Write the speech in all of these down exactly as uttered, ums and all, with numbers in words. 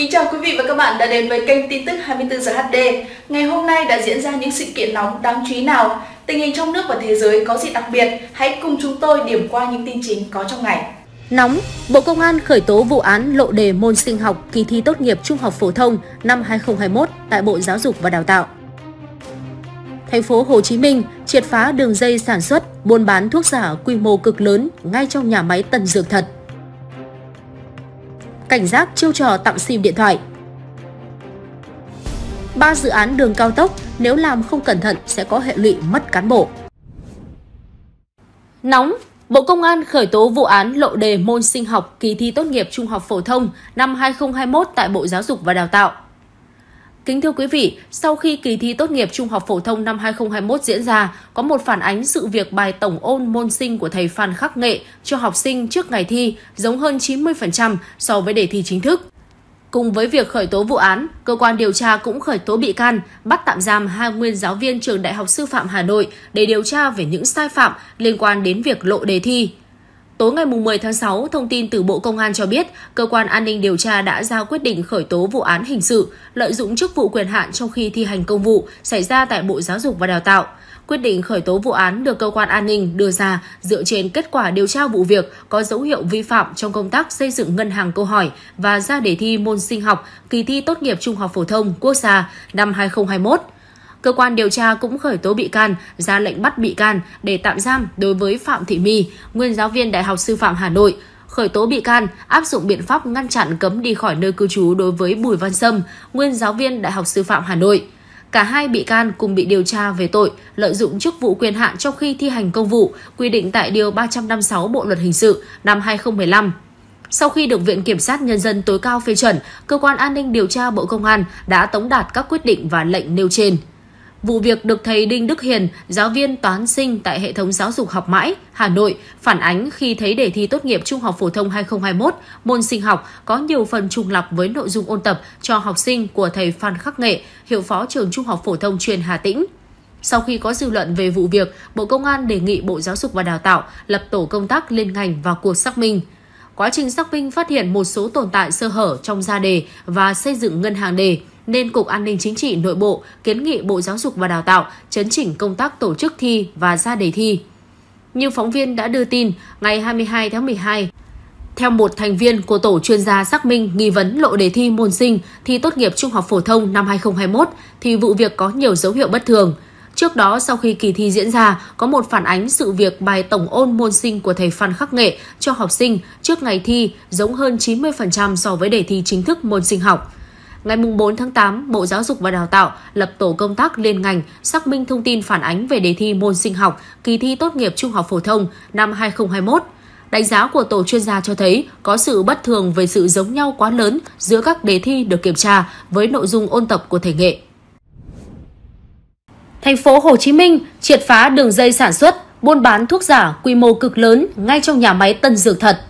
Kính chào quý vị và các bạn đã đến với kênh tin tức hai mươi tư giờ H D. Ngày hôm nay đã diễn ra những sự kiện nóng đáng chú ý nào? Tình hình trong nước và thế giới có gì đặc biệt? Hãy cùng chúng tôi điểm qua những tin chính có trong ngày. Nóng, Bộ Công an khởi tố vụ án lộ đề môn sinh học kỳ thi tốt nghiệp trung học phổ thông năm hai nghìn không trăm hai mươi mốt tại Bộ Giáo dục và Đào tạo. Thành phố Hồ Chí Minh triệt phá đường dây sản xuất, buôn bán thuốc giả quy mô cực lớn ngay trong nhà máy Tân Dược Thật. Cảnh giác chiêu trò tặng sim điện thoại. Ba dự án đường cao tốc nếu làm không cẩn thận sẽ có hệ lụy mất cán bộ. Nóng, Bộ Công an khởi tố vụ án lộ đề môn sinh học kỳ thi tốt nghiệp trung học phổ thông năm hai nghìn không trăm hai mươi mốt tại Bộ Giáo dục và Đào tạo. Kính thưa quý vị, sau khi kỳ thi tốt nghiệp trung học phổ thông năm hai nghìn không trăm hai mươi mốt diễn ra, có một phản ánh sự việc bài tổng ôn môn sinh của thầy Phan Khắc Nghệ cho học sinh trước ngày thi giống hơn chín mươi phần trăm so với đề thi chính thức. Cùng với việc khởi tố vụ án, cơ quan điều tra cũng khởi tố bị can, bắt tạm giam hai nguyên giáo viên trường Đại học Sư phạm Hà Nội để điều tra về những sai phạm liên quan đến việc lộ đề thi. Tối ngày mười tháng sáu, thông tin từ Bộ Công an cho biết, Cơ quan An ninh Điều tra đã ra quyết định khởi tố vụ án hình sự lợi dụng chức vụ quyền hạn trong khi thi hành công vụ xảy ra tại Bộ Giáo dục và Đào tạo. Quyết định khởi tố vụ án được Cơ quan An ninh đưa ra dựa trên kết quả điều tra vụ việc có dấu hiệu vi phạm trong công tác xây dựng ngân hàng câu hỏi và ra đề thi môn sinh học kỳ thi tốt nghiệp trung học phổ thông quốc gia năm hai nghìn không trăm hai mươi mốt. Cơ quan điều tra cũng khởi tố bị can, ra lệnh bắt bị can để tạm giam đối với Phạm Thị My, nguyên giáo viên Đại học Sư phạm Hà Nội. Khởi tố bị can, áp dụng biện pháp ngăn chặn cấm đi khỏi nơi cư trú đối với Bùi Văn Sâm, nguyên giáo viên Đại học Sư phạm Hà Nội. Cả hai bị can cùng bị điều tra về tội lợi dụng chức vụ quyền hạn trong khi thi hành công vụ, quy định tại Điều ba trăm năm mươi sáu Bộ Luật Hình sự năm hai nghìn không trăm mười lăm. Sau khi được Viện Kiểm sát Nhân dân tối cao phê chuẩn, Cơ quan An ninh Điều tra Bộ Công an đã tống đạt các quyết định và lệnh nêu trên. Vụ việc được thầy Đinh Đức Hiền, giáo viên toán sinh tại hệ thống giáo dục Học Mãi, Hà Nội, phản ánh khi thấy đề thi tốt nghiệp trung học phổ thông hai nghìn không trăm hai mươi mốt, môn sinh học có nhiều phần trùng lặp với nội dung ôn tập cho học sinh của thầy Phan Khắc Nghệ, hiệu phó trường Trung học phổ thông chuyên Hà Tĩnh. Sau khi có dư luận về vụ việc, Bộ Công an đề nghị Bộ Giáo dục và Đào tạo lập tổ công tác liên ngành vào cuộc xác minh. Quá trình xác minh phát hiện một số tồn tại sơ hở trong ra đề và xây dựng ngân hàng đề, nên Cục An ninh Chính trị Nội bộ kiến nghị Bộ Giáo dục và Đào tạo chấn chỉnh công tác tổ chức thi và ra đề thi. Như phóng viên đã đưa tin, ngày hai mươi hai tháng mười hai, theo một thành viên của tổ chuyên gia xác minh nghi vấn lộ đề thi môn sinh thi tốt nghiệp trung học phổ thông năm hai nghìn không trăm hai mươi mốt, thì vụ việc có nhiều dấu hiệu bất thường. Trước đó, sau khi kỳ thi diễn ra, có một phản ánh sự việc bài tổng ôn môn sinh của thầy Phan Khắc Nghệ cho học sinh trước ngày thi giống hơn chín mươi phần trăm so với đề thi chính thức môn sinh học. Ngày bốn tháng tám, Bộ Giáo dục và Đào tạo lập tổ công tác liên ngành xác minh thông tin phản ánh về đề thi môn sinh học kỳ thi tốt nghiệp trung học phổ thông năm hai nghìn không trăm hai mươi mốt. Đánh giá của tổ chuyên gia cho thấy có sự bất thường về sự giống nhau quá lớn giữa các đề thi được kiểm tra với nội dung ôn tập của thầy Nghệ. Thành phố Hồ Chí Minh triệt phá đường dây sản xuất, buôn bán thuốc giả quy mô cực lớn ngay trong nhà máy Tân Dược Thật.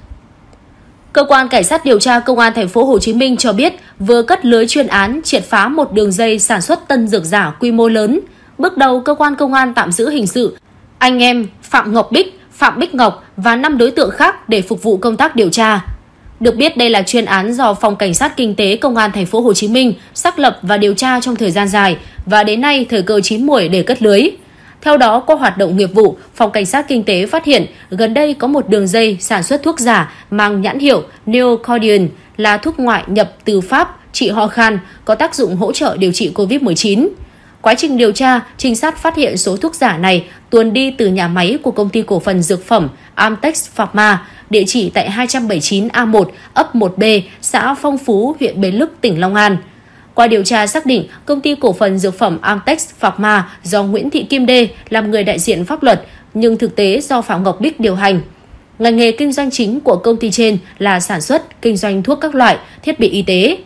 Cơ quan Cảnh sát điều tra Công an Thành phố Hồ Chí Minh cho biết vừa cất lưới chuyên án triệt phá một đường dây sản xuất tân dược giả quy mô lớn. Bước đầu, cơ quan công an tạm giữ hình sự anh em Phạm Ngọc Bích, Phạm Bích Ngọc và năm đối tượng khác để phục vụ công tác điều tra. Được biết đây là chuyên án do Phòng Cảnh sát Kinh tế Công an Thành phố Hồ Chí Minh xác lập và điều tra trong thời gian dài và đến nay thời cơ chín muồi để cất lưới. Theo đó, qua hoạt động nghiệp vụ, Phòng Cảnh sát Kinh tế phát hiện gần đây có một đường dây sản xuất thuốc giả mang nhãn hiệu Neocodine là thuốc ngoại nhập từ Pháp trị ho khan có tác dụng hỗ trợ điều trị Covid mười chín. Quá trình điều tra, trinh sát phát hiện số thuốc giả này tuồn đi từ nhà máy của công ty cổ phần dược phẩm Amtex Pharma, địa chỉ tại hai trăm bảy mươi chín A một, ấp một B, xã Phong Phú, huyện Bến Lức, tỉnh Long An. Qua điều tra xác định, công ty cổ phần dược phẩm Amtex Pharma do Nguyễn Thị Kim Đê làm người đại diện pháp luật, nhưng thực tế do Phạm Ngọc Bích điều hành. Ngành nghề kinh doanh chính của công ty trên là sản xuất, kinh doanh thuốc các loại, thiết bị y tế.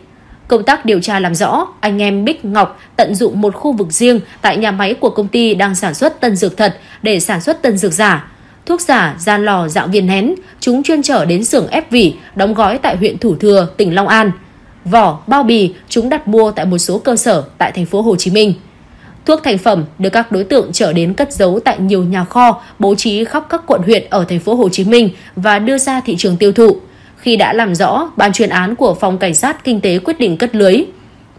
Công tác điều tra làm rõ, anh em Bích Ngọc tận dụng một khu vực riêng tại nhà máy của công ty đang sản xuất tân dược thật để sản xuất tân dược giả. Thuốc giả, gian lò, dạng viên nén, chúng chuyên chở đến xưởng ép vỉ, đóng gói tại huyện Thủ Thừa, tỉnh Long An. Vỏ, bao bì chúng đặt mua tại một số cơ sở tại thành phố Hồ Chí Minh. Thuốc thành phẩm được các đối tượng chở đến cất giấu tại nhiều nhà kho bố trí khắp các quận huyện ở thành phố Hồ Chí Minh và đưa ra thị trường tiêu thụ. Khi đã làm rõ, ban chuyên án của Phòng Cảnh sát Kinh tế quyết định cất lưới.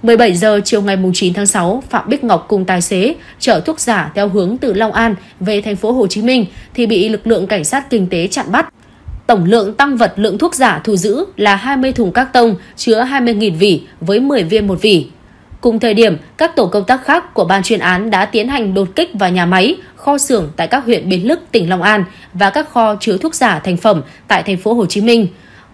mười bảy giờ chiều ngày chín tháng sáu, Phạm Bích Ngọc cùng tài xế chở thuốc giả theo hướng từ Long An về thành phố Hồ Chí Minh thì bị lực lượng Cảnh sát Kinh tế chặn bắt. Tổng lượng tăng vật lượng thuốc giả thu giữ là hai mươi thùng các tông chứa hai mươi nghìn vỉ với mười viên một vỉ. Cùng thời điểm, các tổ công tác khác của ban chuyên án đã tiến hành đột kích vào nhà máy, kho xưởng tại các huyện Bến Lức, tỉnh Long An và các kho chứa thuốc giả thành phẩm tại thành phố Hồ Chí Minh.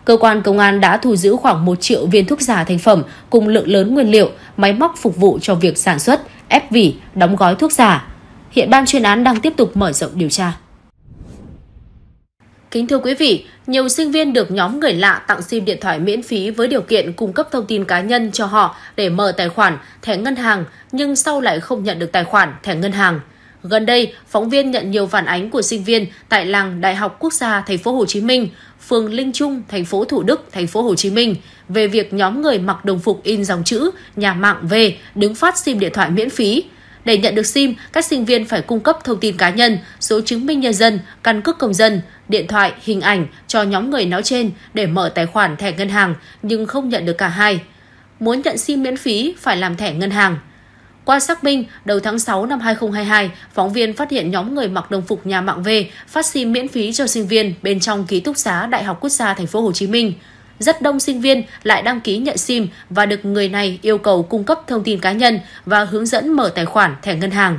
Cơ quan công an đã thu giữ khoảng một triệu viên thuốc giả thành phẩm cùng lượng lớn nguyên liệu, máy móc phục vụ cho việc sản xuất, ép vỉ, đóng gói thuốc giả. Hiện ban chuyên án đang tiếp tục mở rộng điều tra. Kính thưa quý vị, nhiều sinh viên được nhóm người lạ tặng sim điện thoại miễn phí với điều kiện cung cấp thông tin cá nhân cho họ để mở tài khoản, thẻ ngân hàng, nhưng sau lại không nhận được tài khoản, thẻ ngân hàng. Gần đây, phóng viên nhận nhiều phản ánh của sinh viên tại làng Đại học Quốc gia Thành phố Hồ Chí Minh, phường Linh Trung, thành phố Thủ Đức, Thành phố Hồ Chí Minh về việc nhóm người mặc đồng phục in dòng chữ nhà mạng về đứng phát sim điện thoại miễn phí. Để nhận được sim, các sinh viên phải cung cấp thông tin cá nhân, số chứng minh nhân dân, căn cước công dân, điện thoại, hình ảnh cho nhóm người nói trên để mở tài khoản thẻ ngân hàng nhưng không nhận được cả hai. Muốn nhận sim miễn phí phải làm thẻ ngân hàng. Qua xác minh, đầu tháng sáu năm hai nghìn không trăm hai mươi hai, phóng viên phát hiện nhóm người mặc đồng phục nhà mạng về phát sim miễn phí cho sinh viên bên trong ký túc xá Đại học Quốc gia Thành phố Hồ Chí Minh. Rất đông sinh viên lại đăng ký nhận sim và được người này yêu cầu cung cấp thông tin cá nhân và hướng dẫn mở tài khoản thẻ ngân hàng.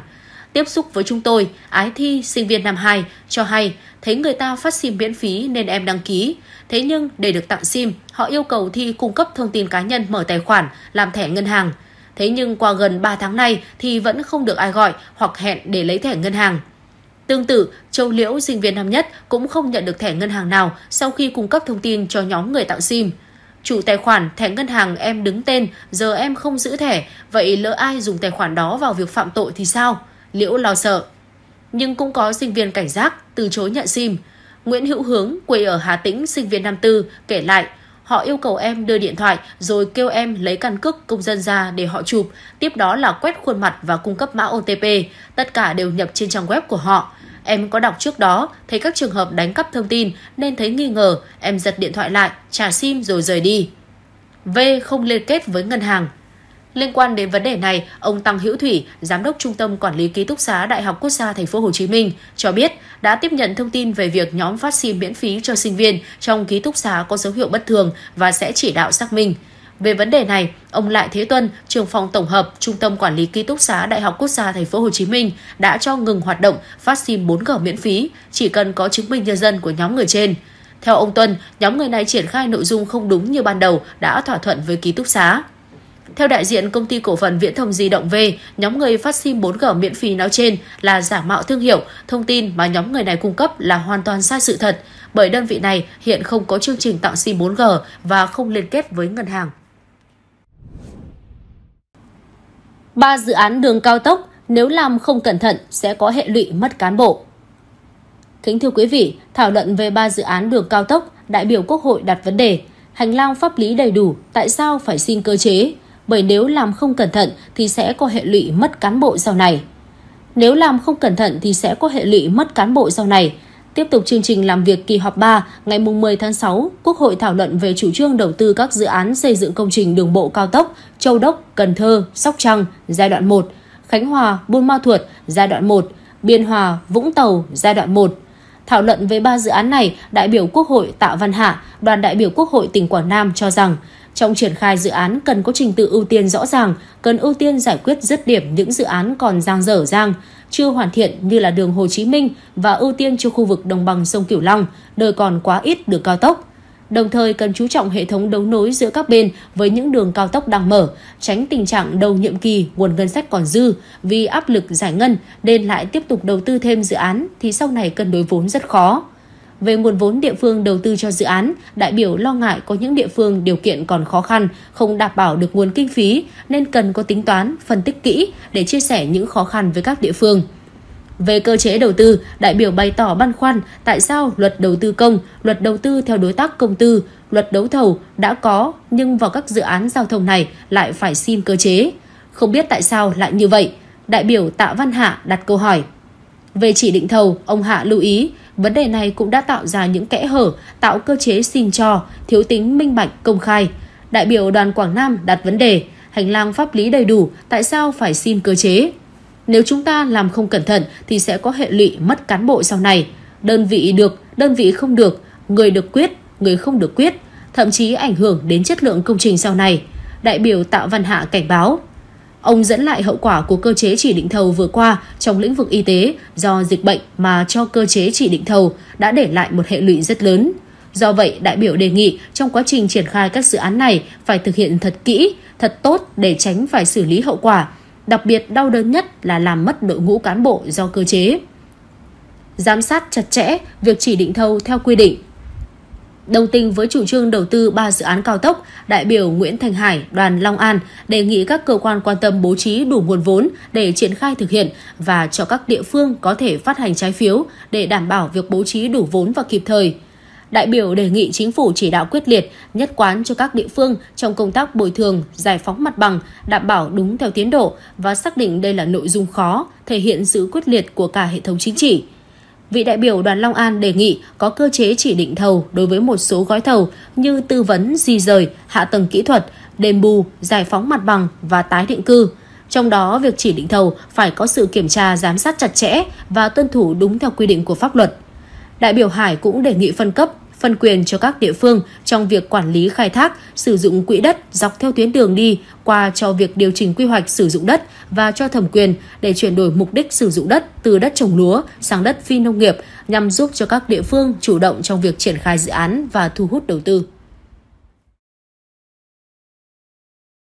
Tiếp xúc với chúng tôi, Ái Thi, sinh viên năm hai, cho hay thấy người ta phát sim miễn phí nên em đăng ký. Thế nhưng để được tặng sim, họ yêu cầu Thi cung cấp thông tin cá nhân mở tài khoản, làm thẻ ngân hàng. Thế nhưng qua gần ba tháng nay thì vẫn không được ai gọi hoặc hẹn để lấy thẻ ngân hàng. Tương tự, Châu Liễu, sinh viên năm nhất cũng không nhận được thẻ ngân hàng nào sau khi cung cấp thông tin cho nhóm người tặng sim. Chủ tài khoản, thẻ ngân hàng em đứng tên, giờ em không giữ thẻ, vậy lỡ ai dùng tài khoản đó vào việc phạm tội thì sao? Liễu lo sợ. Nhưng cũng có sinh viên cảnh giác, từ chối nhận sim. Nguyễn Hữu Hướng, quê ở Hà Tĩnh, sinh viên năm tư, kể lại, họ yêu cầu em đưa điện thoại rồi kêu em lấy căn cước công dân ra để họ chụp, tiếp đó là quét khuôn mặt và cung cấp mã ô tê pê, tất cả đều nhập trên trang web của họ. Em có đọc trước đó, thấy các trường hợp đánh cắp thông tin nên thấy nghi ngờ, em giật điện thoại lại, trả sim rồi rời đi. V không liên kết với ngân hàng. Liên quan đến vấn đề này, ông Tăng Hữu Thủy, Giám đốc Trung tâm Quản lý Ký túc xá Đại học Quốc gia Thành phố Hồ Chí Minh cho biết đã tiếp nhận thông tin về việc nhóm phát sim miễn phí cho sinh viên trong ký túc xá có dấu hiệu bất thường và sẽ chỉ đạo xác minh. Về vấn đề này, ông Lại Thế Tuân, Trưởng phòng tổng hợp Trung tâm Quản lý Ký túc xá Đại học Quốc gia Thành phố Hồ Chí Minh đã cho ngừng hoạt động phát sim bốn G miễn phí, chỉ cần có chứng minh nhân dân của nhóm người trên. Theo ông Tuân, nhóm người này triển khai nội dung không đúng như ban đầu đã thỏa thuận với ký túc xá. Theo đại diện Công ty Cổ phần Viễn thông Di động V, nhóm người phát sim bốn G miễn phí nói trên là giả mạo thương hiệu, thông tin mà nhóm người này cung cấp là hoàn toàn sai sự thật, bởi đơn vị này hiện không có chương trình tặng sim bốn G và không liên kết với ngân hàng. Ba dự án đường cao tốc, nếu làm không cẩn thận sẽ có hệ lụy mất cán bộ. Kính thưa quý vị, thảo luận về ba dự án đường cao tốc, đại biểu Quốc hội đặt vấn đề, hành lang pháp lý đầy đủ, tại sao phải xin cơ chế? Bởi nếu làm không cẩn thận thì sẽ có hệ lụy mất cán bộ sau này. Nếu làm không cẩn thận thì sẽ có hệ lụy mất cán bộ sau này. Tiếp tục chương trình làm việc kỳ họp ba ngày mười tháng sáu, Quốc hội thảo luận về chủ trương đầu tư các dự án xây dựng công trình đường bộ cao tốc Châu Đốc, Cần Thơ, Sóc Trăng giai đoạn một, Khánh Hòa, Buôn Ma Thuột giai đoạn một, Biên Hòa, Vũng Tàu giai đoạn một. Thảo luận về ba dự án này, đại biểu Quốc hội Tạ Văn Hạ, đoàn đại biểu Quốc hội tỉnh Quảng Nam cho rằng trong triển khai dự án cần có trình tự ưu tiên rõ ràng, cần ưu tiên giải quyết dứt điểm những dự án còn dang dở dang, chưa hoàn thiện như là đường Hồ Chí Minh và ưu tiên cho khu vực đồng bằng sông Cửu Long, nơi còn quá ít đường cao tốc. Đồng thời cần chú trọng hệ thống đấu nối giữa các bên với những đường cao tốc đang mở, tránh tình trạng đầu nhiệm kỳ nguồn ngân sách còn dư, vì áp lực giải ngân nên lại tiếp tục đầu tư thêm dự án thì sau này cân đối vốn rất khó. Về nguồn vốn địa phương đầu tư cho dự án, đại biểu lo ngại có những địa phương điều kiện còn khó khăn, không đảm bảo được nguồn kinh phí nên cần có tính toán, phân tích kỹ để chia sẻ những khó khăn với các địa phương. Về cơ chế đầu tư, đại biểu bày tỏ băn khoăn tại sao luật đầu tư công, luật đầu tư theo đối tác công tư, luật đấu thầu đã có nhưng vào các dự án giao thông này lại phải xin cơ chế. Không biết tại sao lại như vậy, đại biểu Tạ Văn Hạ đặt câu hỏi. Về chỉ định thầu, ông Hạ lưu ý, vấn đề này cũng đã tạo ra những kẽ hở, tạo cơ chế xin cho, thiếu tính minh bạch công khai. Đại biểu đoàn Quảng Nam đặt vấn đề, hành lang pháp lý đầy đủ, tại sao phải xin cơ chế? Nếu chúng ta làm không cẩn thận thì sẽ có hệ lụy mất cán bộ sau này. Đơn vị được, đơn vị không được, người được quyết, người không được quyết, thậm chí ảnh hưởng đến chất lượng công trình sau này. Đại biểu Tạ Văn Hạ cảnh báo. Ông dẫn lại hậu quả của cơ chế chỉ định thầu vừa qua trong lĩnh vực y tế do dịch bệnh mà cho cơ chế chỉ định thầu đã để lại một hệ lụy rất lớn. Do vậy, đại biểu đề nghị trong quá trình triển khai các dự án này phải thực hiện thật kỹ, thật tốt để tránh phải xử lý hậu quả. Đặc biệt đau đớn nhất là làm mất đội ngũ cán bộ do cơ chế. Giám sát chặt chẽ việc chỉ định thầu theo quy định. Đồng tình với chủ trương đầu tư ba dự án cao tốc, đại biểu Nguyễn Thành Hải, đoàn Long An đề nghị các cơ quan quan tâm bố trí đủ nguồn vốn để triển khai thực hiện và cho các địa phương có thể phát hành trái phiếu để đảm bảo việc bố trí đủ vốn và kịp thời. Đại biểu đề nghị chính phủ chỉ đạo quyết liệt, nhất quán cho các địa phương trong công tác bồi thường, giải phóng mặt bằng, đảm bảo đúng theo tiến độ và xác định đây là nội dung khó, thể hiện sự quyết liệt của cả hệ thống chính trị. Vị đại biểu đoàn Long An đề nghị có cơ chế chỉ định thầu đối với một số gói thầu như tư vấn, di rời, hạ tầng kỹ thuật, đền bù, giải phóng mặt bằng và tái định cư. Trong đó, việc chỉ định thầu phải có sự kiểm tra giám sát chặt chẽ và tuân thủ đúng theo quy định của pháp luật. Đại biểu Hải cũng đề nghị phân cấp, phân quyền cho các địa phương trong việc quản lý khai thác, sử dụng quỹ đất dọc theo tuyến đường đi qua cho việc điều chỉnh quy hoạch sử dụng đất và cho thẩm quyền để chuyển đổi mục đích sử dụng đất từ đất trồng lúa sang đất phi nông nghiệp nhằm giúp cho các địa phương chủ động trong việc triển khai dự án và thu hút đầu tư.